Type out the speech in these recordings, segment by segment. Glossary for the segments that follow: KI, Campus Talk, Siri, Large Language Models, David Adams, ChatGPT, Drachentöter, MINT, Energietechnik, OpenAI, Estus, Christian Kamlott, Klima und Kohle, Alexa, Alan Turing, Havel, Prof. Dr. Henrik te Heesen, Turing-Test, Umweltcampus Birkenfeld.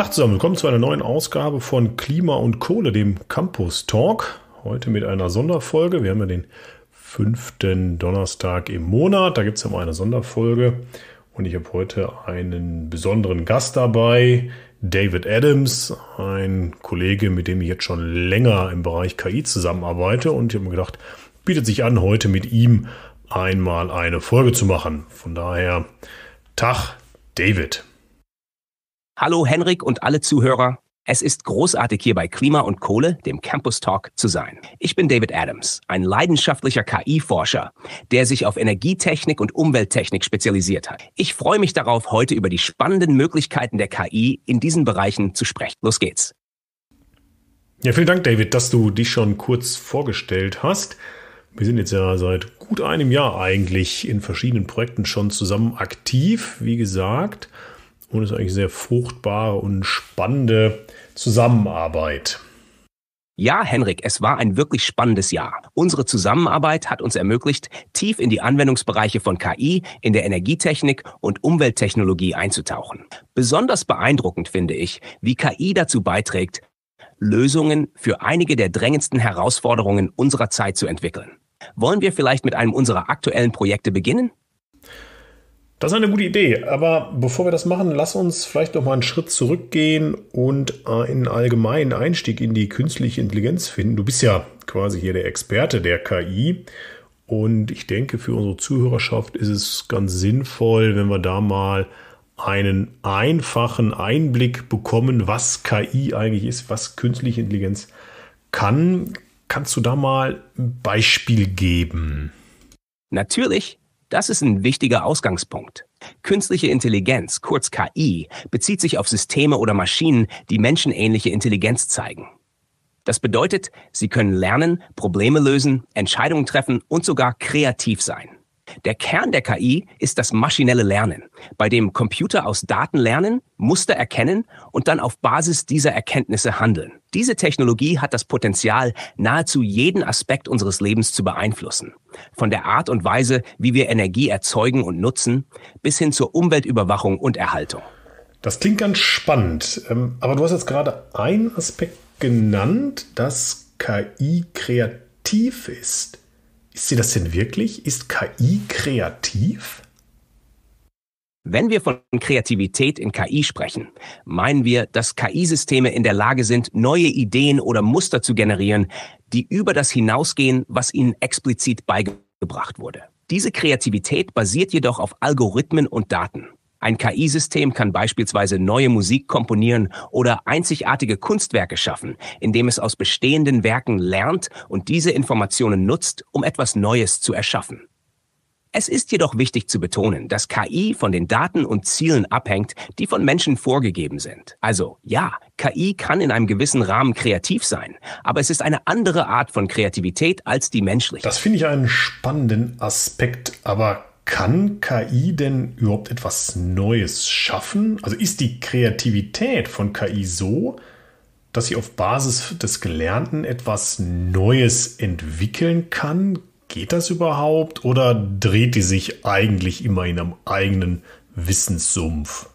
Tag zusammen, willkommen zu einer neuen Ausgabe von Klima und Kohle, dem Campus Talk. Heute mit einer Sonderfolge. Wir haben ja den 5. Donnerstag im Monat, da gibt es ja mal eine Sonderfolge. Und ich habe heute einen besonderen Gast dabei, David Adams, ein Kollege, mit dem ich jetzt schon länger im Bereich KI zusammenarbeite. Und ich habe mir gedacht, bietet sich an, heute mit ihm einmal eine Folge zu machen. Von daher, Tag, David. Hallo Henrik und alle Zuhörer. Es ist großartig, hier bei Klima und Kohle, dem Campus Talk, zu sein. Ich bin David Adams, ein leidenschaftlicher KI-Forscher, der sich auf Energietechnik und Umwelttechnik spezialisiert hat. Ich freue mich darauf, heute über die spannenden Möglichkeiten der KI in diesen Bereichen zu sprechen. Los geht's. Ja, vielen Dank, David, dass du dich schon kurz vorgestellt hast. Wir sind jetzt ja seit gut einem Jahr eigentlich in verschiedenen Projekten schon zusammen aktiv, wie gesagt. Und es ist eigentlich sehr fruchtbare und spannende Zusammenarbeit. Ja, Henrik, es war ein wirklich spannendes Jahr. Unsere Zusammenarbeit hat uns ermöglicht, tief in die Anwendungsbereiche von KI, in der Energietechnik und Umwelttechnologie einzutauchen. Besonders beeindruckend finde ich, wie KI dazu beiträgt, Lösungen für einige der drängendsten Herausforderungen unserer Zeit zu entwickeln. Wollen wir vielleicht mit einem unserer aktuellen Projekte beginnen? Das ist eine gute Idee, aber bevor wir das machen, lass uns vielleicht noch mal einen Schritt zurückgehen und einen allgemeinen Einstieg in die künstliche Intelligenz finden. Du bist ja quasi hier der Experte der KI und ich denke, für unsere Zuhörerschaft ist es ganz sinnvoll, wenn wir da mal einen einfachen Einblick bekommen, was KI eigentlich ist, was künstliche Intelligenz kann. Kannst du da mal ein Beispiel geben? Natürlich. Das ist ein wichtiger Ausgangspunkt. Künstliche Intelligenz, kurz KI, bezieht sich auf Systeme oder Maschinen, die menschenähnliche Intelligenz zeigen. Das bedeutet, sie können lernen, Probleme lösen, Entscheidungen treffen und sogar kreativ sein. Der Kern der KI ist das maschinelle Lernen, bei dem Computer aus Daten lernen, Muster erkennen und dann auf Basis dieser Erkenntnisse handeln. Diese Technologie hat das Potenzial, nahezu jeden Aspekt unseres Lebens zu beeinflussen. Von der Art und Weise, wie wir Energie erzeugen und nutzen, bis hin zur Umweltüberwachung und Erhaltung. Das klingt ganz spannend, aber du hast jetzt gerade einen Aspekt genannt, dass KI kreativ ist. Ist sie das denn wirklich? Ist KI kreativ? Wenn wir von Kreativität in KI sprechen, meinen wir, dass KI-Systeme in der Lage sind, neue Ideen oder Muster zu generieren, die über das hinausgehen, was ihnen explizit beigebracht wurde. Diese Kreativität basiert jedoch auf Algorithmen und Daten. Ein KI-System kann beispielsweise neue Musik komponieren oder einzigartige Kunstwerke schaffen, indem es aus bestehenden Werken lernt und diese Informationen nutzt, um etwas Neues zu erschaffen. Es ist jedoch wichtig zu betonen, dass KI von den Daten und Zielen abhängt, die von Menschen vorgegeben sind. Also ja, KI kann in einem gewissen Rahmen kreativ sein, aber es ist eine andere Art von Kreativität als die menschliche. Das finde ich einen spannenden Aspekt, aber kann KI denn überhaupt etwas Neues schaffen? Also ist die Kreativität von KI so, dass sie auf Basis des Gelernten etwas Neues entwickeln kann? Geht das überhaupt oder dreht die sich eigentlich immer in einem eigenen Wissenssumpf?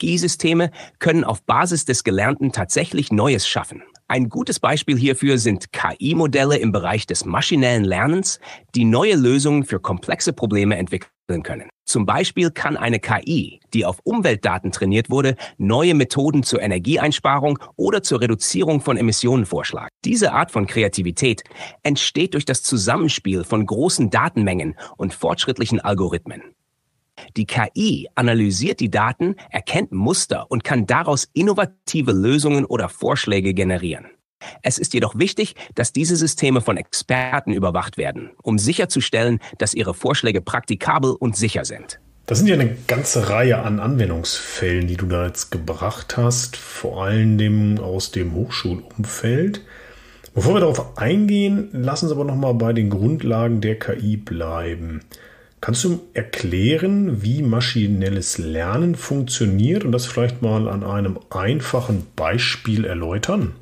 KI-Systeme können auf Basis des Gelernten tatsächlich Neues schaffen. Ein gutes Beispiel hierfür sind KI-Modelle im Bereich des maschinellen Lernens, die neue Lösungen für komplexe Probleme entwickeln können. Zum Beispiel kann eine KI, die auf Umweltdaten trainiert wurde, neue Methoden zur Energieeinsparung oder zur Reduzierung von Emissionen vorschlagen. Diese Art von Kreativität entsteht durch das Zusammenspiel von großen Datenmengen und fortschrittlichen Algorithmen. Die KI analysiert die Daten, erkennt Muster und kann daraus innovative Lösungen oder Vorschläge generieren. Es ist jedoch wichtig, dass diese Systeme von Experten überwacht werden, um sicherzustellen, dass ihre Vorschläge praktikabel und sicher sind. Das sind ja eine ganze Reihe an Anwendungsfällen, die du da jetzt gebracht hast, vor allem aus dem Hochschulumfeld. Bevor wir darauf eingehen, lass uns aber nochmal bei den Grundlagen der KI bleiben. Kannst du erklären, wie maschinelles Lernen funktioniert und das vielleicht mal an einem einfachen Beispiel erläutern?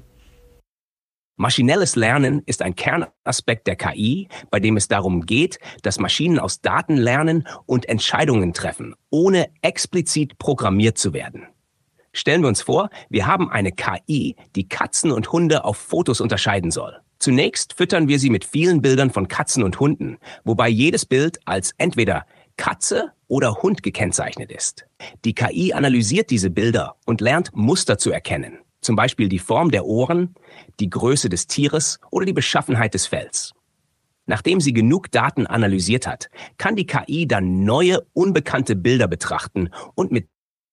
Maschinelles Lernen ist ein Kernaspekt der KI, bei dem es darum geht, dass Maschinen aus Daten lernen und Entscheidungen treffen, ohne explizit programmiert zu werden. Stellen wir uns vor, wir haben eine KI, die Katzen und Hunde auf Fotos unterscheiden soll. Zunächst füttern wir sie mit vielen Bildern von Katzen und Hunden, wobei jedes Bild als entweder Katze oder Hund gekennzeichnet ist. Die KI analysiert diese Bilder und lernt Muster zu erkennen, zum Beispiel die Form der Ohren, die Größe des Tieres oder die Beschaffenheit des Fells. Nachdem sie genug Daten analysiert hat, kann die KI dann neue, unbekannte Bilder betrachten und mit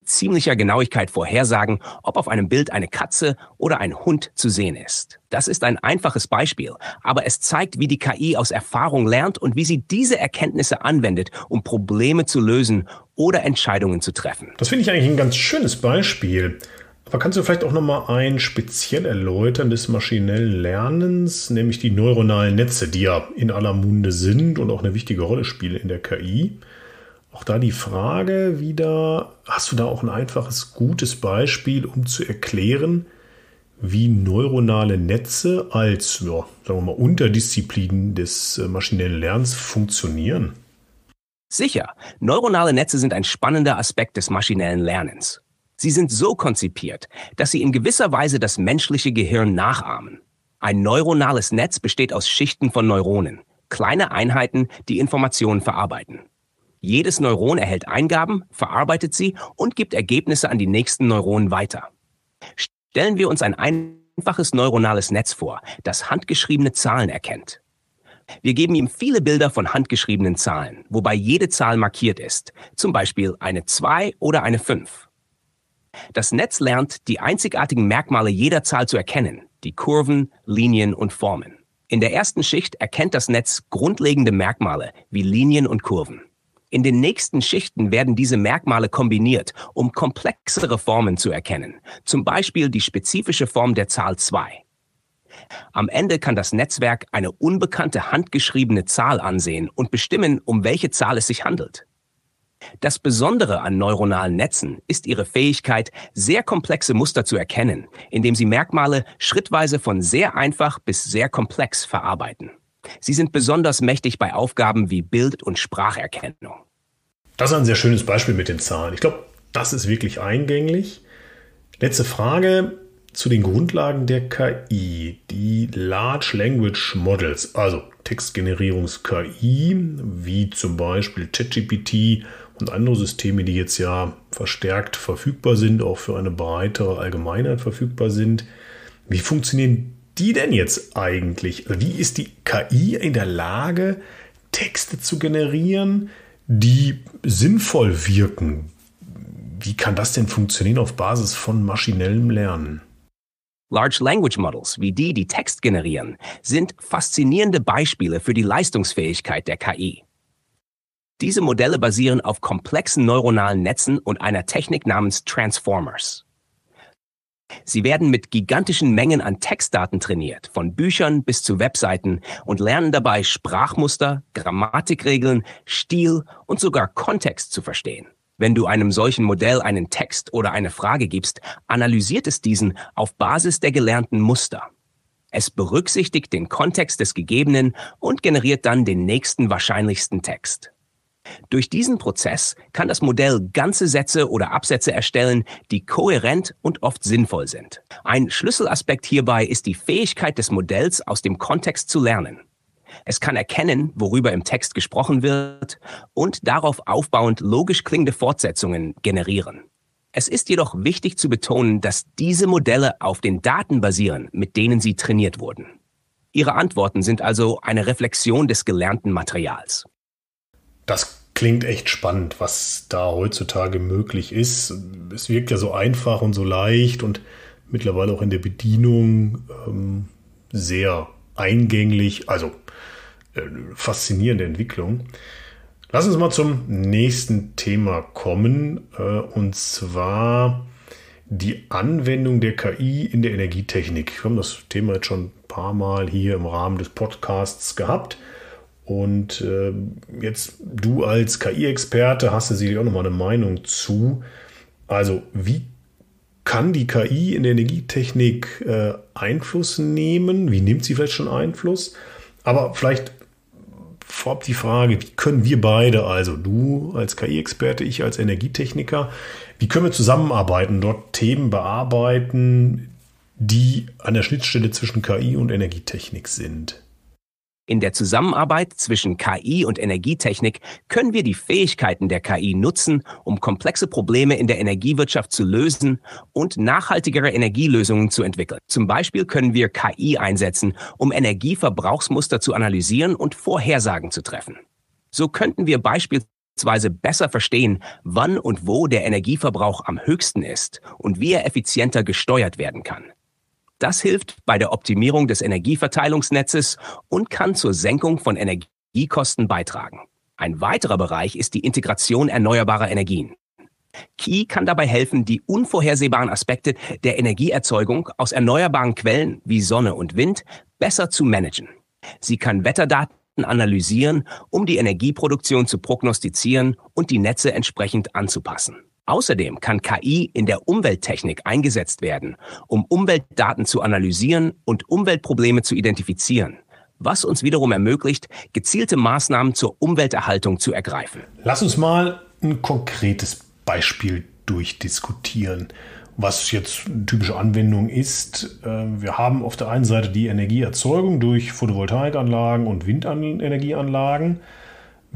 ziemlicher Genauigkeit vorhersagen, ob auf einem Bild eine Katze oder ein Hund zu sehen ist. Das ist ein einfaches Beispiel, aber es zeigt, wie die KI aus Erfahrung lernt und wie sie diese Erkenntnisse anwendet, um Probleme zu lösen oder Entscheidungen zu treffen. Das finde ich eigentlich ein ganz schönes Beispiel. Aber kannst du vielleicht auch nochmal ein speziell Erläutern des maschinellen Lernens, nämlich die neuronalen Netze, die ja in aller Munde sind und auch eine wichtige Rolle spielen in der KI? Auch da die Frage wieder, hast du da auch ein einfaches, gutes Beispiel, um zu erklären, wie neuronale Netze als, ja, sagen wir mal, Unterdisziplinen des maschinellen Lernens funktionieren? Sicher, neuronale Netze sind ein spannender Aspekt des maschinellen Lernens. Sie sind so konzipiert, dass sie in gewisser Weise das menschliche Gehirn nachahmen. Ein neuronales Netz besteht aus Schichten von Neuronen, kleine Einheiten, die Informationen verarbeiten. Jedes Neuron erhält Eingaben, verarbeitet sie und gibt Ergebnisse an die nächsten Neuronen weiter. Stellen wir uns ein einfaches neuronales Netz vor, das handgeschriebene Zahlen erkennt. Wir geben ihm viele Bilder von handgeschriebenen Zahlen, wobei jede Zahl markiert ist, zum Beispiel eine 2 oder eine 5. Das Netz lernt, die einzigartigen Merkmale jeder Zahl zu erkennen, die Kurven, Linien und Formen. In der ersten Schicht erkennt das Netz grundlegende Merkmale wie Linien und Kurven. In den nächsten Schichten werden diese Merkmale kombiniert, um komplexere Formen zu erkennen, zum Beispiel die spezifische Form der Zahl 2. Am Ende kann das Netzwerk eine unbekannte handgeschriebene Zahl ansehen und bestimmen, um welche Zahl es sich handelt. Das Besondere an neuronalen Netzen ist ihre Fähigkeit, sehr komplexe Muster zu erkennen, indem sie Merkmale schrittweise von sehr einfach bis sehr komplex verarbeiten. Sie sind besonders mächtig bei Aufgaben wie Bild- und Spracherkennung. Das ist ein sehr schönes Beispiel mit den Zahlen. Ich glaube, das ist wirklich eingängig. Letzte Frage zu den Grundlagen der KI, die Large Language Models, also Textgenerierungs-KI, wie zum Beispiel ChatGPT und andere Systeme, die jetzt ja verstärkt verfügbar sind, auch für eine breitere Allgemeinheit verfügbar sind. Wie funktionieren die denn jetzt eigentlich? Wie ist die KI in der Lage, Texte zu generieren, die sinnvoll wirken? Wie kann das denn funktionieren auf Basis von maschinellem Lernen? Large Language Models, wie die, die Text generieren, sind faszinierende Beispiele für die Leistungsfähigkeit der KI. Diese Modelle basieren auf komplexen neuronalen Netzen und einer Technik namens Transformers. Sie werden mit gigantischen Mengen an Textdaten trainiert, von Büchern bis zu Webseiten, und lernen dabei, Sprachmuster, Grammatikregeln, Stil und sogar Kontext zu verstehen. Wenn du einem solchen Modell einen Text oder eine Frage gibst, analysiert es diesen auf Basis der gelernten Muster. Es berücksichtigt den Kontext des Gegebenen und generiert dann den nächsten wahrscheinlichsten Text. Durch diesen Prozess kann das Modell ganze Sätze oder Absätze erstellen, die kohärent und oft sinnvoll sind. Ein Schlüsselaspekt hierbei ist die Fähigkeit des Modells, aus dem Kontext zu lernen. Es kann erkennen, worüber im Text gesprochen wird, und darauf aufbauend logisch klingende Fortsetzungen generieren. Es ist jedoch wichtig zu betonen, dass diese Modelle auf den Daten basieren, mit denen sie trainiert wurden. Ihre Antworten sind also eine Reflexion des gelernten Materials. Das klingt echt spannend, was da heutzutage möglich ist. Es wirkt ja so einfach und so leicht und mittlerweile auch in der Bedienung sehr eingänglich, also faszinierende Entwicklung. Lass uns mal zum nächsten Thema kommen, und zwar die Anwendung der KI in der Energietechnik. Wir haben das Thema jetzt schon ein paar Mal hier im Rahmen des Podcasts gehabt. Und jetzt du als KI-Experte hast sicherlich auch nochmal eine Meinung zu. Also wie kann die KI in der Energietechnik Einfluss nehmen? Wie nimmt sie vielleicht schon Einfluss? Aber vielleicht vorab die Frage, wie können wir beide, also du als KI-Experte, ich als Energietechniker, wie können wir zusammenarbeiten, dort Themen bearbeiten, die an der Schnittstelle zwischen KI und Energietechnik sind? In der Zusammenarbeit zwischen KI und Energietechnik können wir die Fähigkeiten der KI nutzen, um komplexe Probleme in der Energiewirtschaft zu lösen und nachhaltigere Energielösungen zu entwickeln. Zum Beispiel können wir KI einsetzen, um Energieverbrauchsmuster zu analysieren und Vorhersagen zu treffen. So könnten wir beispielsweise besser verstehen, wann und wo der Energieverbrauch am höchsten ist und wie er effizienter gesteuert werden kann. Das hilft bei der Optimierung des Energieverteilungsnetzes und kann zur Senkung von Energiekosten beitragen. Ein weiterer Bereich ist die Integration erneuerbarer Energien. KI kann dabei helfen, die unvorhersehbaren Aspekte der Energieerzeugung aus erneuerbaren Quellen wie Sonne und Wind besser zu managen. Sie kann Wetterdaten analysieren, um die Energieproduktion zu prognostizieren und die Netze entsprechend anzupassen. Außerdem kann KI in der Umwelttechnik eingesetzt werden, um Umweltdaten zu analysieren und Umweltprobleme zu identifizieren, was uns wiederum ermöglicht, gezielte Maßnahmen zur Umwelterhaltung zu ergreifen. Lass uns mal ein konkretes Beispiel durchdiskutieren, was jetzt eine typische Anwendung ist. Wir haben auf der einen Seite die Energieerzeugung durch Photovoltaikanlagen und Windenergieanlagen.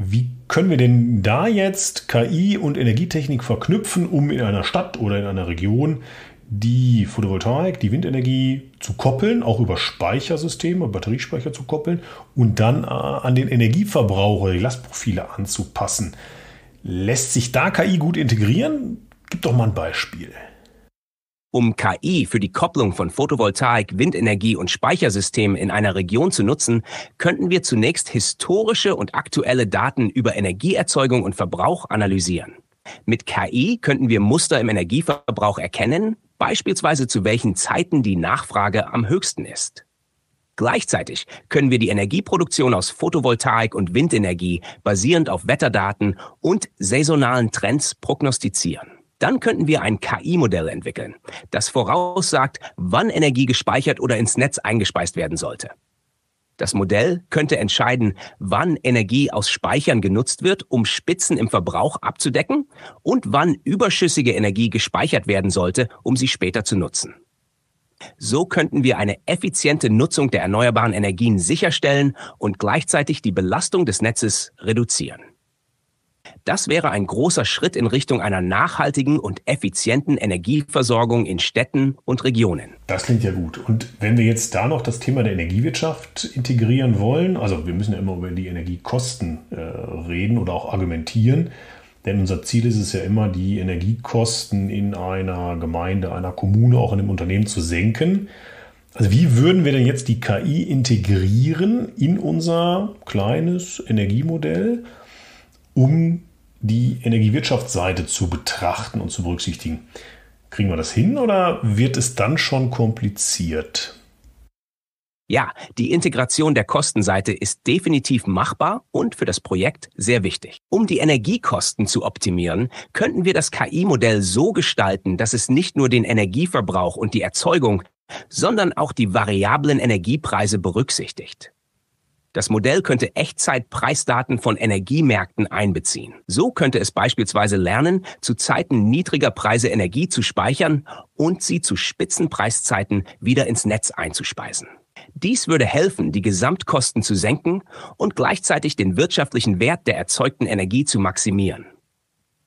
Wie können wir denn da jetzt KI und Energietechnik verknüpfen, um in einer Stadt oder in einer Region die Photovoltaik, die Windenergie zu koppeln, auch über Speichersysteme, Batteriespeicher zu koppeln und dann an den Energieverbrauch oder die Lastprofile anzupassen? Lässt sich da KI gut integrieren? Gib doch mal ein Beispiel. Um KI für die Kopplung von Photovoltaik, Windenergie und Speichersystemen in einer Region zu nutzen, könnten wir zunächst historische und aktuelle Daten über Energieerzeugung und Verbrauch analysieren. Mit KI könnten wir Muster im Energieverbrauch erkennen, beispielsweise zu welchen Zeiten die Nachfrage am höchsten ist. Gleichzeitig können wir die Energieproduktion aus Photovoltaik und Windenergie basierend auf Wetterdaten und saisonalen Trends prognostizieren. Dann könnten wir ein KI-Modell entwickeln, das voraussagt, wann Energie gespeichert oder ins Netz eingespeist werden sollte. Das Modell könnte entscheiden, wann Energie aus Speichern genutzt wird, um Spitzen im Verbrauch abzudecken und wann überschüssige Energie gespeichert werden sollte, um sie später zu nutzen. So könnten wir eine effiziente Nutzung der erneuerbaren Energien sicherstellen und gleichzeitig die Belastung des Netzes reduzieren. Das wäre ein großer Schritt in Richtung einer nachhaltigen und effizienten Energieversorgung in Städten und Regionen. Das klingt ja gut. Und wenn wir jetzt da noch das Thema der Energiewirtschaft integrieren wollen, also wir müssen ja immer über die Energiekosten reden oder auch argumentieren, denn unser Ziel ist es ja immer, die Energiekosten in einer Gemeinde, einer Kommune, auch in einem Unternehmen zu senken. Also wie würden wir denn jetzt die KI integrieren in unser kleines Energiemodell, um die Energiewirtschaftsseite zu betrachten und zu berücksichtigen? Kriegen wir das hin oder wird es dann schon kompliziert? Ja, die Integration der Kostenseite ist definitiv machbar und für das Projekt sehr wichtig. Um die Energiekosten zu optimieren, könnten wir das KI-Modell so gestalten, dass es nicht nur den Energieverbrauch und die Erzeugung, sondern auch die variablen Energiepreise berücksichtigt. Das Modell könnte Echtzeitpreisdaten von Energiemärkten einbeziehen. So könnte es beispielsweise lernen, zu Zeiten niedriger Preise Energie zu speichern und sie zu Spitzenpreiszeiten wieder ins Netz einzuspeisen. Dies würde helfen, die Gesamtkosten zu senken und gleichzeitig den wirtschaftlichen Wert der erzeugten Energie zu maximieren.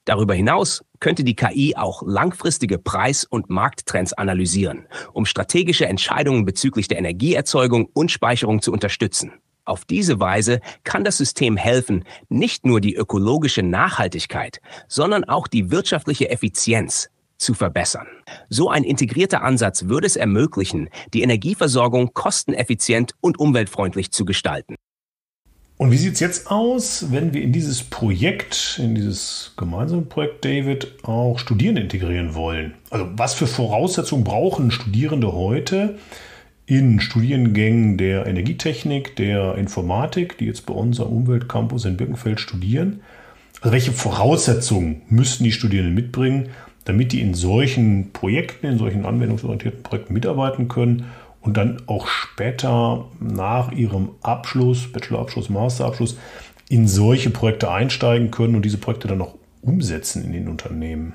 Darüber hinaus könnte die KI auch langfristige Preis- und Markttrends analysieren, um strategische Entscheidungen bezüglich der Energieerzeugung und Speicherung zu unterstützen. Auf diese Weise kann das System helfen, nicht nur die ökologische Nachhaltigkeit, sondern auch die wirtschaftliche Effizienz zu verbessern. So ein integrierter Ansatz würde es ermöglichen, die Energieversorgung kosteneffizient und umweltfreundlich zu gestalten. Und wie sieht es jetzt aus, wenn wir in dieses Projekt, in dieses gemeinsame Projekt, David, auch Studierende integrieren wollen? Also was für Voraussetzungen brauchen Studierende heute in Studiengängen der Energietechnik, der Informatik, die jetzt bei uns am Umweltcampus in Birkenfeld studieren? Also welche Voraussetzungen müssen die Studierenden mitbringen, damit die in solchen Projekten, in solchen anwendungsorientierten Projekten mitarbeiten können und dann auch später nach ihrem Abschluss, Bachelorabschluss, Masterabschluss, in solche Projekte einsteigen können und diese Projekte dann auch umsetzen in den Unternehmen.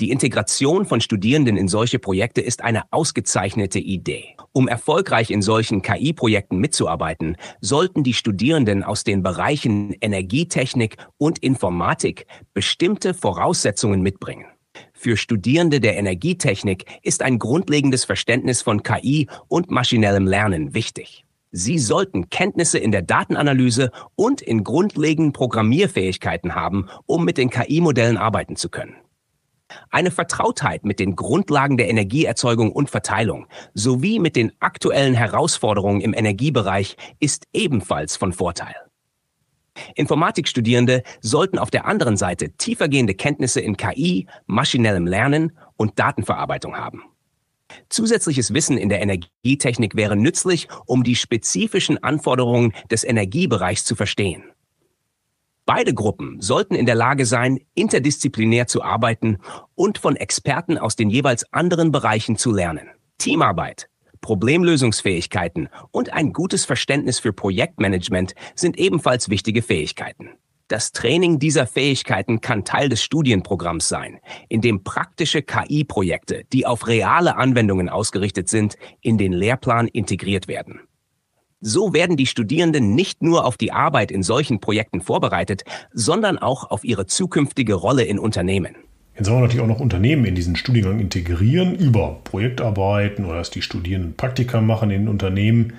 Die Integration von Studierenden in solche Projekte ist eine ausgezeichnete Idee. Um erfolgreich in solchen KI-Projekten mitzuarbeiten, sollten die Studierenden aus den Bereichen Energietechnik und Informatik bestimmte Voraussetzungen mitbringen. Für Studierende der Energietechnik ist ein grundlegendes Verständnis von KI und maschinellem Lernen wichtig. Sie sollten Kenntnisse in der Datenanalyse und in grundlegenden Programmierfähigkeiten haben, um mit den KI-Modellen arbeiten zu können. Eine Vertrautheit mit den Grundlagen der Energieerzeugung und Verteilung sowie mit den aktuellen Herausforderungen im Energiebereich ist ebenfalls von Vorteil. Informatikstudierende sollten auf der anderen Seite tiefergehende Kenntnisse in KI, maschinellem Lernen und Datenverarbeitung haben. Zusätzliches Wissen in der Energietechnik wäre nützlich, um die spezifischen Anforderungen des Energiebereichs zu verstehen. Beide Gruppen sollten in der Lage sein, interdisziplinär zu arbeiten und von Experten aus den jeweils anderen Bereichen zu lernen. Teamarbeit, Problemlösungsfähigkeiten und ein gutes Verständnis für Projektmanagement sind ebenfalls wichtige Fähigkeiten. Das Training dieser Fähigkeiten kann Teil des Studienprogramms sein, in dem praktische KI-Projekte, die auf reale Anwendungen ausgerichtet sind, in den Lehrplan integriert werden. So werden die Studierenden nicht nur auf die Arbeit in solchen Projekten vorbereitet, sondern auch auf ihre zukünftige Rolle in Unternehmen. Jetzt sollen wir natürlich auch noch Unternehmen in diesen Studiengang integrieren, über Projektarbeiten oder dass die Studierenden Praktika machen in Unternehmen.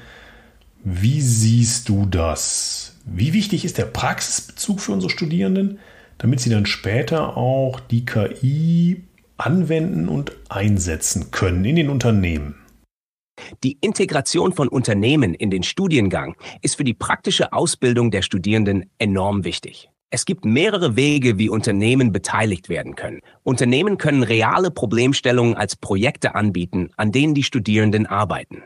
Wie siehst du das? Wie wichtig ist der Praxisbezug für unsere Studierenden, damit sie dann später auch die KI anwenden und einsetzen können in den Unternehmen? Die Integration von Unternehmen in den Studiengang ist für die praktische Ausbildung der Studierenden enorm wichtig. Es gibt mehrere Wege, wie Unternehmen beteiligt werden können. Unternehmen können reale Problemstellungen als Projekte anbieten, an denen die Studierenden arbeiten.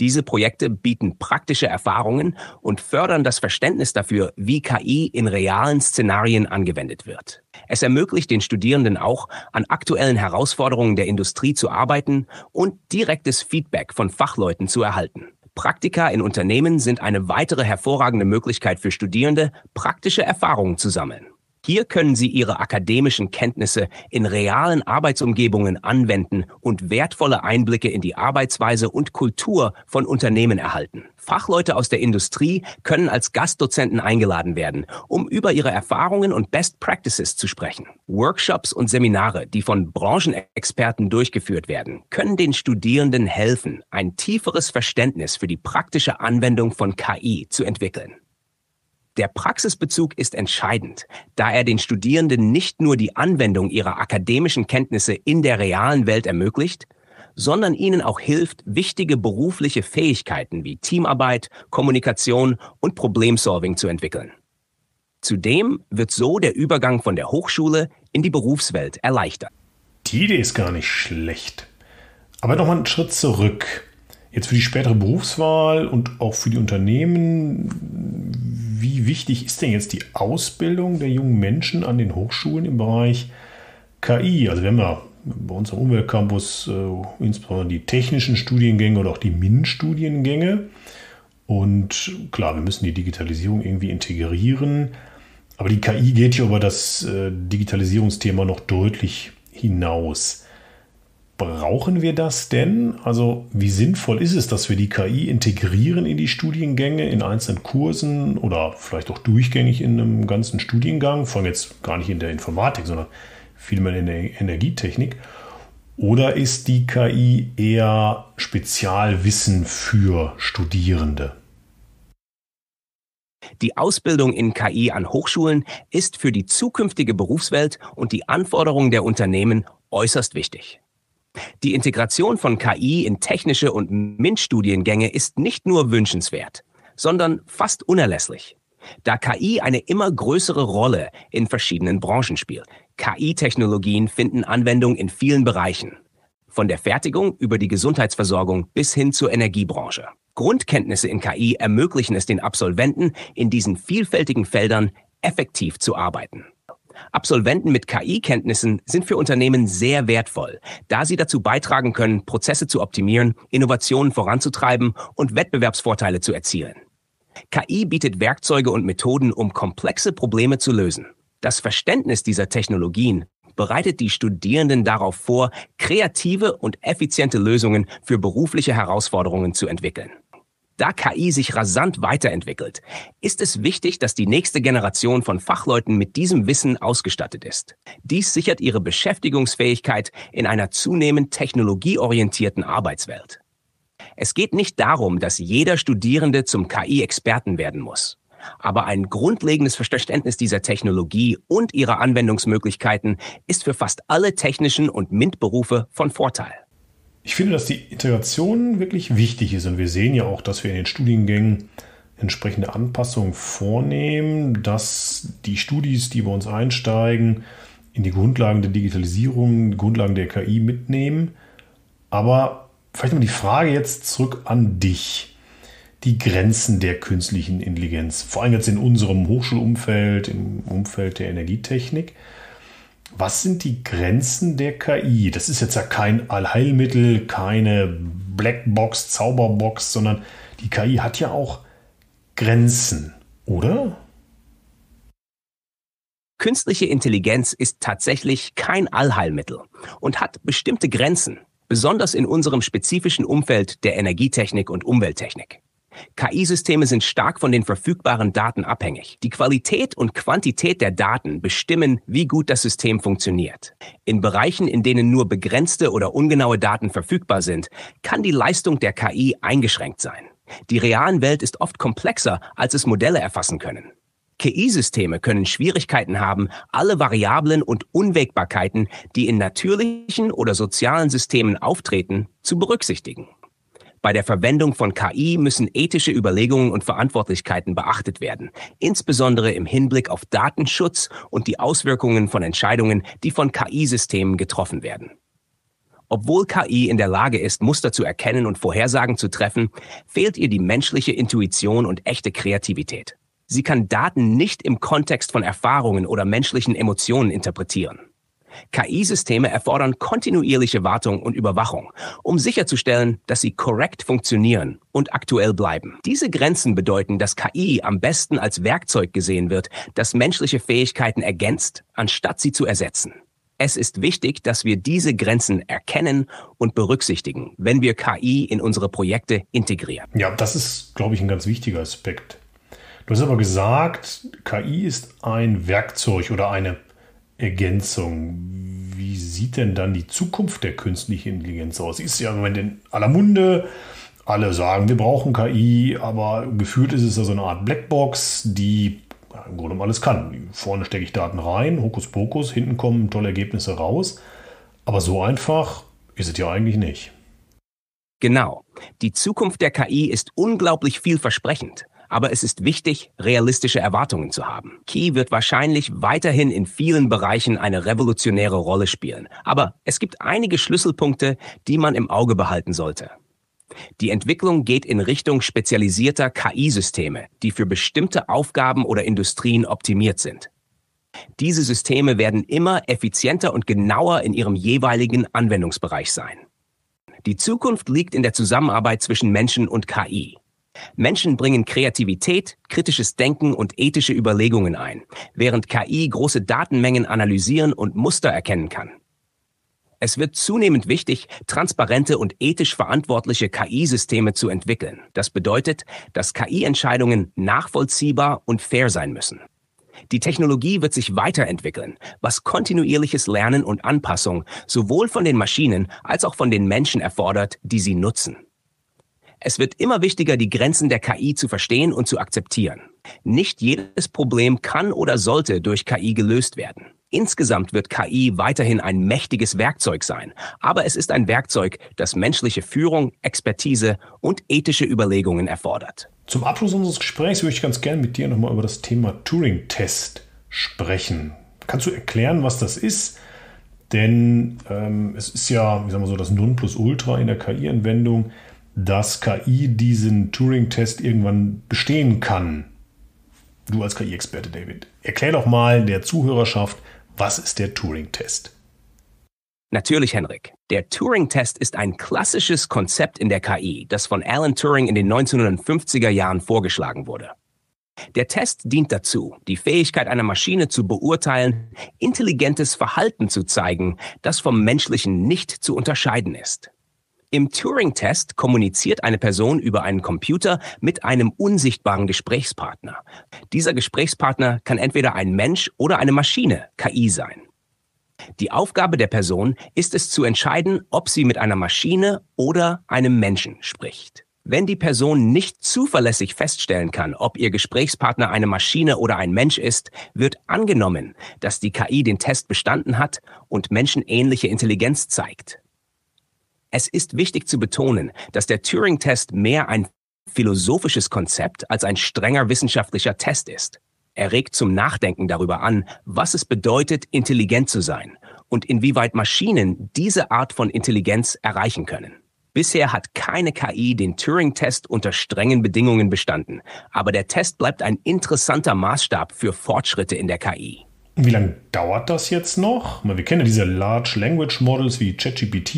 Diese Projekte bieten praktische Erfahrungen und fördern das Verständnis dafür, wie KI in realen Szenarien angewendet wird. Es ermöglicht den Studierenden auch, an aktuellen Herausforderungen der Industrie zu arbeiten und direktes Feedback von Fachleuten zu erhalten. Praktika in Unternehmen sind eine weitere hervorragende Möglichkeit für Studierende, praktische Erfahrungen zu sammeln. Hier können sie ihre akademischen Kenntnisse in realen Arbeitsumgebungen anwenden und wertvolle Einblicke in die Arbeitsweise und Kultur von Unternehmen erhalten. Fachleute aus der Industrie können als Gastdozenten eingeladen werden, um über ihre Erfahrungen und Best Practices zu sprechen. Workshops und Seminare, die von Branchenexperten durchgeführt werden, können den Studierenden helfen, ein tieferes Verständnis für die praktische Anwendung von KI zu entwickeln. Der Praxisbezug ist entscheidend, da er den Studierenden nicht nur die Anwendung ihrer akademischen Kenntnisse in der realen Welt ermöglicht, sondern ihnen auch hilft, wichtige berufliche Fähigkeiten wie Teamarbeit, Kommunikation und Problemsolving zu entwickeln. Zudem wird so der Übergang von der Hochschule in die Berufswelt erleichtert. Die Idee ist gar nicht schlecht. Aber nochmal einen Schritt zurück. Jetzt für die spätere Berufswahl und auch für die Unternehmen, wie wichtig ist denn jetzt die Ausbildung der jungen Menschen an den Hochschulen im Bereich KI? Also wir haben ja bei uns am Umweltcampus insbesondere die technischen Studiengänge oder auch die MINT-Studiengänge. Und klar, wir müssen die Digitalisierung irgendwie integrieren. Aber die KI geht ja über das Digitalisierungsthema noch deutlich hinaus. Brauchen wir das denn? Also wie sinnvoll ist es, dass wir die KI integrieren in die Studiengänge, in einzelnen Kursen oder vielleicht auch durchgängig in einem ganzen Studiengang, vor allem jetzt gar nicht in der Informatik, sondern vielmehr in der Energietechnik? Oder ist die KI eher Spezialwissen für Studierende? Die Ausbildung in KI an Hochschulen ist für die zukünftige Berufswelt und die Anforderungen der Unternehmen äußerst wichtig. Die Integration von KI in technische und MINT-Studiengänge ist nicht nur wünschenswert, sondern fast unerlässlich, da KI eine immer größere Rolle in verschiedenen Branchen spielt. KI-Technologien finden Anwendung in vielen Bereichen, von der Fertigung über die Gesundheitsversorgung bis hin zur Energiebranche. Grundkenntnisse in KI ermöglichen es den Absolventen, in diesen vielfältigen Feldern effektiv zu arbeiten. Absolventen mit KI-Kenntnissen sind für Unternehmen sehr wertvoll, da sie dazu beitragen können, Prozesse zu optimieren, Innovationen voranzutreiben und Wettbewerbsvorteile zu erzielen. KI bietet Werkzeuge und Methoden, um komplexe Probleme zu lösen. Das Verständnis dieser Technologien bereitet die Studierenden darauf vor, kreative und effiziente Lösungen für berufliche Herausforderungen zu entwickeln. Da KI sich rasant weiterentwickelt, ist es wichtig, dass die nächste Generation von Fachleuten mit diesem Wissen ausgestattet ist. Dies sichert ihre Beschäftigungsfähigkeit in einer zunehmend technologieorientierten Arbeitswelt. Es geht nicht darum, dass jeder Studierende zum KI-Experten werden muss. Aber ein grundlegendes Verständnis dieser Technologie und ihrer Anwendungsmöglichkeiten ist für fast alle technischen und MINT-Berufe von Vorteil. Ich finde, dass die Integration wirklich wichtig ist. Und wir sehen ja auch, dass wir in den Studiengängen entsprechende Anpassungen vornehmen, dass die Studis, die bei uns einsteigen, in die Grundlagen der Digitalisierung, die Grundlagen der KI mitnehmen. Aber vielleicht mal die Frage jetzt zurück an dich. Die Grenzen der künstlichen Intelligenz, vor allem jetzt in unserem Hochschulumfeld, im Umfeld der Energietechnik. Was sind die Grenzen der KI? Das ist jetzt ja kein Allheilmittel, keine Blackbox, Zauberbox, sondern die KI hat ja auch Grenzen, oder? Künstliche Intelligenz ist tatsächlich kein Allheilmittel und hat bestimmte Grenzen, besonders in unserem spezifischen Umfeld der Energietechnik und Umwelttechnik. KI-Systeme sind stark von den verfügbaren Daten abhängig. Die Qualität und Quantität der Daten bestimmen, wie gut das System funktioniert. In Bereichen, in denen nur begrenzte oder ungenaue Daten verfügbar sind, kann die Leistung der KI eingeschränkt sein. Die reale Welt ist oft komplexer, als es Modelle erfassen können. KI-Systeme können Schwierigkeiten haben, alle Variablen und Unwägbarkeiten, die in natürlichen oder sozialen Systemen auftreten, zu berücksichtigen. Bei der Verwendung von KI müssen ethische Überlegungen und Verantwortlichkeiten beachtet werden, insbesondere im Hinblick auf Datenschutz und die Auswirkungen von Entscheidungen, die von KI-Systemen getroffen werden. Obwohl KI in der Lage ist, Muster zu erkennen und Vorhersagen zu treffen, fehlt ihr die menschliche Intuition und echte Kreativität. Sie kann Daten nicht im Kontext von Erfahrungen oder menschlichen Emotionen interpretieren. KI-Systeme erfordern kontinuierliche Wartung und Überwachung, um sicherzustellen, dass sie korrekt funktionieren und aktuell bleiben. Diese Grenzen bedeuten, dass KI am besten als Werkzeug gesehen wird, das menschliche Fähigkeiten ergänzt, anstatt sie zu ersetzen. Es ist wichtig, dass wir diese Grenzen erkennen und berücksichtigen, wenn wir KI in unsere Projekte integrieren. Ja, das ist, glaube ich, ein ganz wichtiger Aspekt. Du hast aber gesagt, KI ist ein Werkzeug oder eine Ergänzung. Wie sieht denn dann die Zukunft der künstlichen Intelligenz aus? Ist ja im Moment in aller Munde. Alle sagen, wir brauchen KI, aber gefühlt ist es ja so eine Art Blackbox, die im Grunde alles kann. Vorne stecke ich Daten rein, Hokuspokus, hinten kommen tolle Ergebnisse raus. Aber so einfach ist es ja eigentlich nicht. Genau. Die Zukunft der KI ist unglaublich vielversprechend. Aber es ist wichtig, realistische Erwartungen zu haben. KI wird wahrscheinlich weiterhin in vielen Bereichen eine revolutionäre Rolle spielen. Aber es gibt einige Schlüsselpunkte, die man im Auge behalten sollte. Die Entwicklung geht in Richtung spezialisierter KI-Systeme, die für bestimmte Aufgaben oder Industrien optimiert sind. Diese Systeme werden immer effizienter und genauer in ihrem jeweiligen Anwendungsbereich sein. Die Zukunft liegt in der Zusammenarbeit zwischen Menschen und KI. Menschen bringen Kreativität, kritisches Denken und ethische Überlegungen ein, während KI große Datenmengen analysieren und Muster erkennen kann. Es wird zunehmend wichtig, transparente und ethisch verantwortliche KI-Systeme zu entwickeln. Das bedeutet, dass KI-Entscheidungen nachvollziehbar und fair sein müssen. Die Technologie wird sich weiterentwickeln, was kontinuierliches Lernen und Anpassung sowohl von den Maschinen als auch von den Menschen erfordert, die sie nutzen. Es wird immer wichtiger, die Grenzen der KI zu verstehen und zu akzeptieren. Nicht jedes Problem kann oder sollte durch KI gelöst werden. Insgesamt wird KI weiterhin ein mächtiges Werkzeug sein, aber es ist ein Werkzeug, das menschliche Führung, Expertise und ethische Überlegungen erfordert. Zum Abschluss unseres Gesprächs würde ich ganz gerne mit dir nochmal über das Thema Turing-Test sprechen. Kannst du erklären, was das ist? Denn es ist ja, das Nonplusultra in der KI-Anwendung, dass KI diesen Turing-Test irgendwann bestehen kann. Du als KI-Experte, David, erklär doch mal der Zuhörerschaft, was ist der Turing-Test? Natürlich, Henrik. Der Turing-Test ist ein klassisches Konzept in der KI, das von Alan Turing in den 1950er Jahren vorgeschlagen wurde. Der Test dient dazu, die Fähigkeit einer Maschine zu beurteilen, intelligentes Verhalten zu zeigen, das vom menschlichen nicht zu unterscheiden ist. Im Turing-Test kommuniziert eine Person über einen Computer mit einem unsichtbaren Gesprächspartner. Dieser Gesprächspartner kann entweder ein Mensch oder eine Maschine, KI, sein. Die Aufgabe der Person ist es zu entscheiden, ob sie mit einer Maschine oder einem Menschen spricht. Wenn die Person nicht zuverlässig feststellen kann, ob ihr Gesprächspartner eine Maschine oder ein Mensch ist, wird angenommen, dass die KI den Test bestanden hat und menschenähnliche Intelligenz zeigt. Es ist wichtig zu betonen, dass der Turing-Test mehr ein philosophisches Konzept als ein strenger wissenschaftlicher Test ist. Er regt zum Nachdenken darüber an, was es bedeutet, intelligent zu sein und inwieweit Maschinen diese Art von Intelligenz erreichen können. Bisher hat keine KI den Turing-Test unter strengen Bedingungen bestanden, aber der Test bleibt ein interessanter Maßstab für Fortschritte in der KI. Wie lange dauert das jetzt noch? Wir kennen ja diese Large Language Models wie ChatGPT.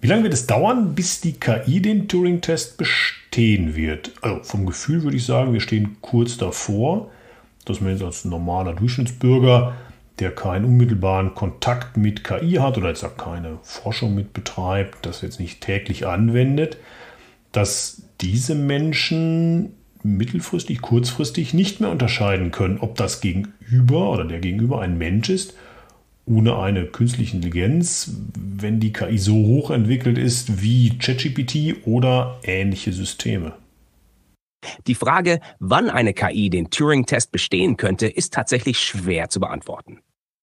Wie lange wird es dauern, bis die KI den Turing-Test bestehen wird? Also vom Gefühl würde ich sagen, wir stehen kurz davor, dass man jetzt als normaler Durchschnittsbürger, der keinen unmittelbaren Kontakt mit KI hat oder jetzt auch keine Forschung mit betreibt, das jetzt nicht täglich anwendet, dass diese Menschen mittelfristig, kurzfristig nicht mehr unterscheiden können, ob das Gegenüber oder der Gegenüber ein Mensch ist, ohne eine künstliche Intelligenz, wenn die KI so hoch entwickelt ist wie ChatGPT oder ähnliche Systeme. Die Frage, wann eine KI den Turing-Test bestehen könnte, ist tatsächlich schwer zu beantworten.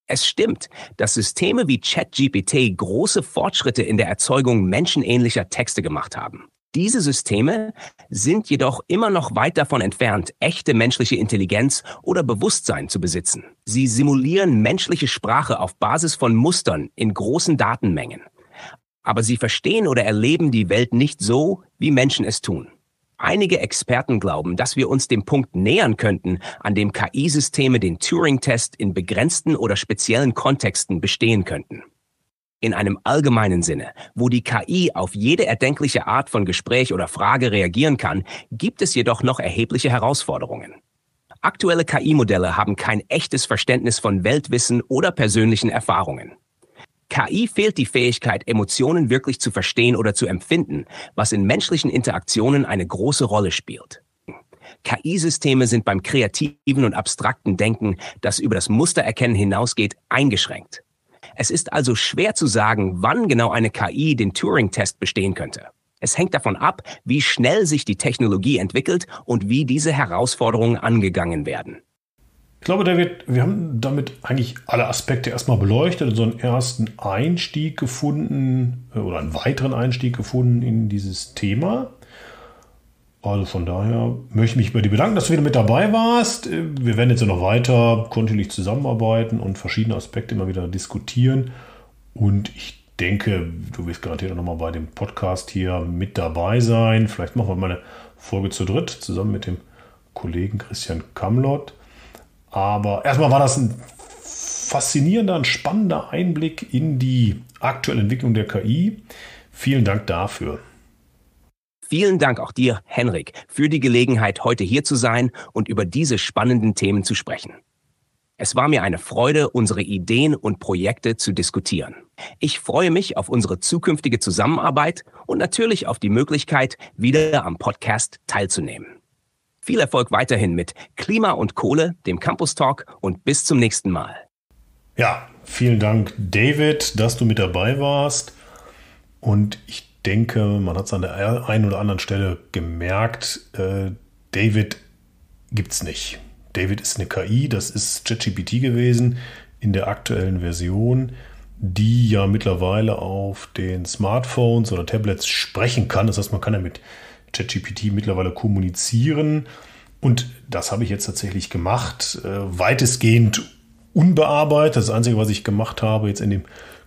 Es stimmt, dass Systeme wie ChatGPT große Fortschritte in der Erzeugung menschenähnlicher Texte gemacht haben. Diese Systeme sind jedoch immer noch weit davon entfernt, echte menschliche Intelligenz oder Bewusstsein zu besitzen. Sie simulieren menschliche Sprache auf Basis von Mustern in großen Datenmengen. Aber sie verstehen oder erleben die Welt nicht so, wie Menschen es tun. Einige Experten glauben, dass wir uns dem Punkt nähern könnten, an dem KI-Systeme den Turing-Test in begrenzten oder speziellen Kontexten bestehen könnten. In einem allgemeinen Sinne, wo die KI auf jede erdenkliche Art von Gespräch oder Frage reagieren kann, gibt es jedoch noch erhebliche Herausforderungen. Aktuelle KI-Modelle haben kein echtes Verständnis von Weltwissen oder persönlichen Erfahrungen. KI fehlt die Fähigkeit, Emotionen wirklich zu verstehen oder zu empfinden, was in menschlichen Interaktionen eine große Rolle spielt. KI-Systeme sind beim kreativen und abstrakten Denken, das über das Mustererkennen hinausgeht, eingeschränkt. Es ist also schwer zu sagen, wann genau eine KI den Turing-Test bestehen könnte. Es hängt davon ab, wie schnell sich die Technologie entwickelt und wie diese Herausforderungen angegangen werden. Ich glaube, David, wir haben damit eigentlich alle Aspekte erstmal beleuchtet und so einen ersten Einstieg gefunden oder einen weiteren Einstieg gefunden in dieses Thema. Also von daher möchte ich mich bei dir bedanken, dass du wieder mit dabei warst. Wir werden jetzt ja noch weiter kontinuierlich zusammenarbeiten und verschiedene Aspekte immer wieder diskutieren. Und ich denke, du wirst garantiert auch nochmal bei dem Podcast hier mit dabei sein. Vielleicht machen wir mal eine Folge zu dritt zusammen mit dem Kollegen Christian Kamlott. Aber erstmal war das ein faszinierender, ein spannender Einblick in die aktuelle Entwicklung der KI. Vielen Dank dafür. Vielen Dank auch dir, Henrik, für die Gelegenheit, heute hier zu sein und über diese spannenden Themen zu sprechen. Es war mir eine Freude, unsere Ideen und Projekte zu diskutieren. Ich freue mich auf unsere zukünftige Zusammenarbeit und natürlich auf die Möglichkeit, wieder am Podcast teilzunehmen. Viel Erfolg weiterhin mit Klima und Kohle, dem Campus Talk, und bis zum nächsten Mal. Ja, vielen Dank, David, dass du mit dabei warst. Und ich denke, man hat es an der einen oder anderen Stelle gemerkt, David gibt es nicht. David ist eine KI, das ist ChatGPT gewesen in der aktuellen Version, die ja mittlerweile auf den Smartphones oder Tablets sprechen kann. Das heißt, man kann ja mit ChatGPT mittlerweile kommunizieren. Und das habe ich jetzt tatsächlich gemacht, weitestgehend unbearbeitet. Das Einzige, was ich gemacht habe jetzt in dem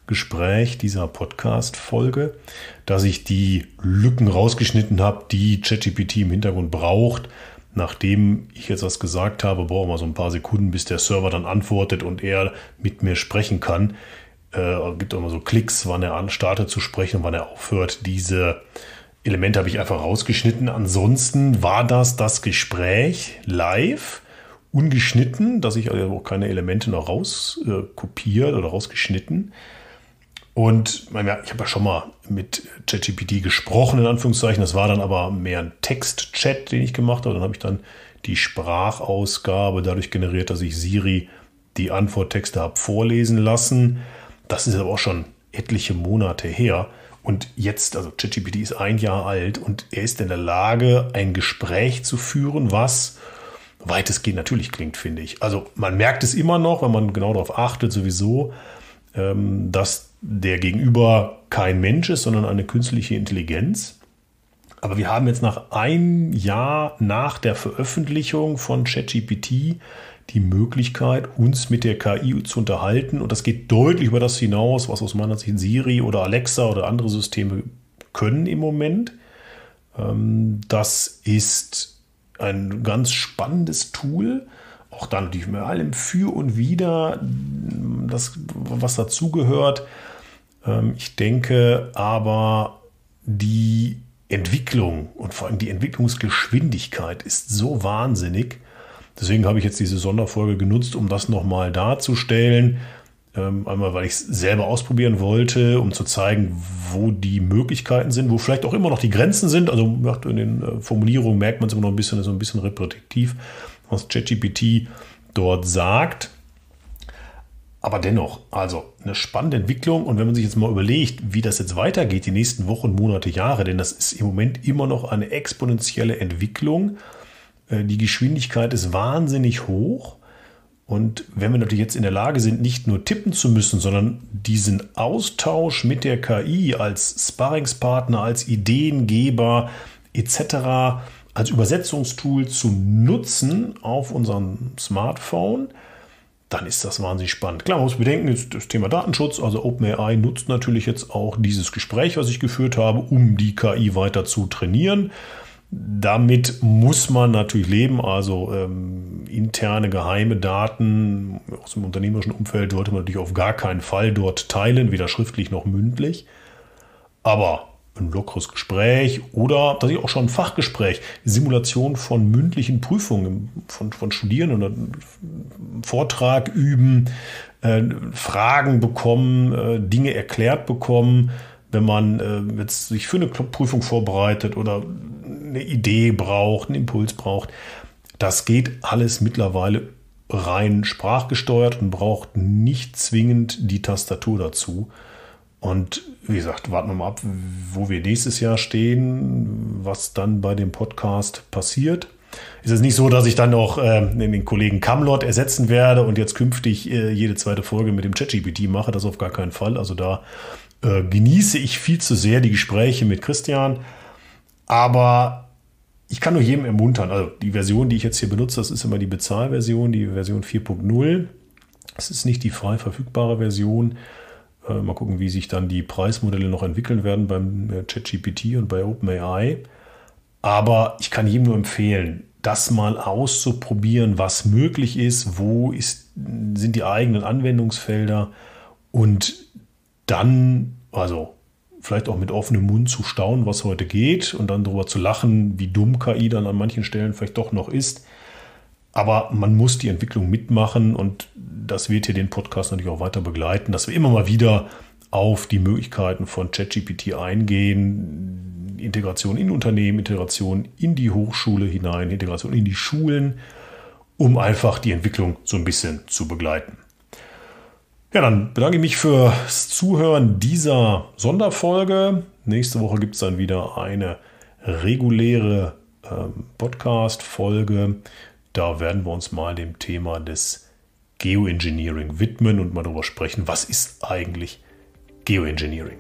Gespräch dieser Podcast-Folge, dass ich die Lücken rausgeschnitten habe, die ChatGPT im Hintergrund braucht, nachdem ich jetzt was gesagt habe, brauchen wir so ein paar Sekunden, bis der Server dann antwortet und er mit mir sprechen kann. Gibt auch immer so Klicks, wann er anstartet zu sprechen und wann er aufhört. Diese Elemente habe ich einfach rausgeschnitten. Ansonsten war das Gespräch live, ungeschnitten, dass ich also auch keine Elemente noch rauskopiert oder rausgeschnitten. Und ich habe ja schon mal mit ChatGPT gesprochen, in Anführungszeichen. Das war dann aber mehr ein Text-Chat, den ich gemacht habe. Dann habe ich dann die Sprachausgabe dadurch generiert, dass ich Siri die Antworttexte habe vorlesen lassen. Das ist aber auch schon etliche Monate her. Und jetzt, also ChatGPT ist ein Jahr alt und er ist in der Lage, ein Gespräch zu führen, was weitestgehend natürlich klingt, finde ich. Also man merkt es immer noch, wenn man genau darauf achtet, sowieso, dass der Gegenüber kein Mensch ist, sondern eine künstliche Intelligenz. Aber wir haben jetzt nach einem Jahr nach der Veröffentlichung von ChatGPT die Möglichkeit, uns mit der KI zu unterhalten. Und das geht deutlich über das hinaus, was aus meiner Sicht Siri oder Alexa oder andere Systeme können im Moment. Das ist ein ganz spannendes Tool. Auch da natürlich mit allem für und wider, das, was dazugehört. Ich denke aber, die Entwicklung und vor allem die Entwicklungsgeschwindigkeit ist so wahnsinnig. Deswegen habe ich jetzt diese Sonderfolge genutzt, um das nochmal darzustellen. Einmal, weil ich es selber ausprobieren wollte, um zu zeigen, wo die Möglichkeiten sind, wo vielleicht auch immer noch die Grenzen sind. Also in den Formulierungen merkt man es immer noch ein bisschen, ist so ein bisschen repetitiv, was ChatGPT dort sagt. Aber dennoch, also eine spannende Entwicklung. Und wenn man sich jetzt mal überlegt, wie das jetzt weitergeht, die nächsten Wochen, Monate, Jahre, denn das ist im Moment immer noch eine exponentielle Entwicklung. Die Geschwindigkeit ist wahnsinnig hoch. Und wenn wir natürlich jetzt in der Lage sind, nicht nur tippen zu müssen, sondern diesen Austausch mit der KI als Sparringspartner, als Ideengeber etc., als Übersetzungstool zu nutzen auf unserem Smartphone, dann ist das wahnsinnig spannend. Klar, man muss bedenken, jetzt das Thema Datenschutz, also OpenAI nutzt natürlich jetzt auch dieses Gespräch, was ich geführt habe, um die KI weiter zu trainieren. Damit muss man natürlich leben, also interne, geheime Daten aus dem unternehmerischen Umfeld sollte man natürlich auf gar keinen Fall dort teilen, weder schriftlich noch mündlich. Aber ein lockeres Gespräch oder tatsächlich auch schon ein Fachgespräch, Simulation von mündlichen Prüfungen, von Studierenden oder Vortrag üben, Fragen bekommen, Dinge erklärt bekommen, wenn man jetzt sich für eine Prüfung vorbereitet oder eine Idee braucht, einen Impuls braucht. Das geht alles mittlerweile rein sprachgesteuert und braucht nicht zwingend die Tastatur dazu. Und wie gesagt, warten wir mal ab, wo wir nächstes Jahr stehen, was dann bei dem Podcast passiert. Ist es nicht so, dass ich dann noch den Kollegen Kamlott ersetzen werde und jetzt künftig jede zweite Folge mit dem ChatGPT mache? Das auf gar keinen Fall. Also da genieße ich viel zu sehr die Gespräche mit Christian. Aber ich kann nur jedem ermuntern. Also die Version, die ich jetzt hier benutze, das ist immer die Bezahlversion, die Version 4.0. Das ist nicht die frei verfügbare Version. Mal gucken, wie sich dann die Preismodelle noch entwickeln werden beim ChatGPT und bei OpenAI. Aber ich kann jedem nur empfehlen, das mal auszuprobieren, was möglich ist, wo sind die eigenen Anwendungsfelder und dann, also vielleicht auch mit offenem Mund zu staunen, was heute geht und dann darüber zu lachen, wie dumm KI dann an manchen Stellen vielleicht doch noch ist. Aber man muss die Entwicklung mitmachen und das wird hier den Podcast natürlich auch weiter begleiten, dass wir immer mal wieder auf die Möglichkeiten von ChatGPT eingehen, Integration in Unternehmen, Integration in die Hochschule hinein, Integration in die Schulen, um einfach die Entwicklung so ein bisschen zu begleiten. Ja, dann bedanke ich mich fürs Zuhören dieser Sonderfolge. Nächste Woche gibt es dann wieder eine reguläre Podcast-Folge. Da werden wir uns mal dem Thema des Geoengineering widmen und mal darüber sprechen, was ist eigentlich Geoengineering.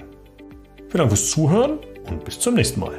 Vielen Dank fürs Zuhören und bis zum nächsten Mal.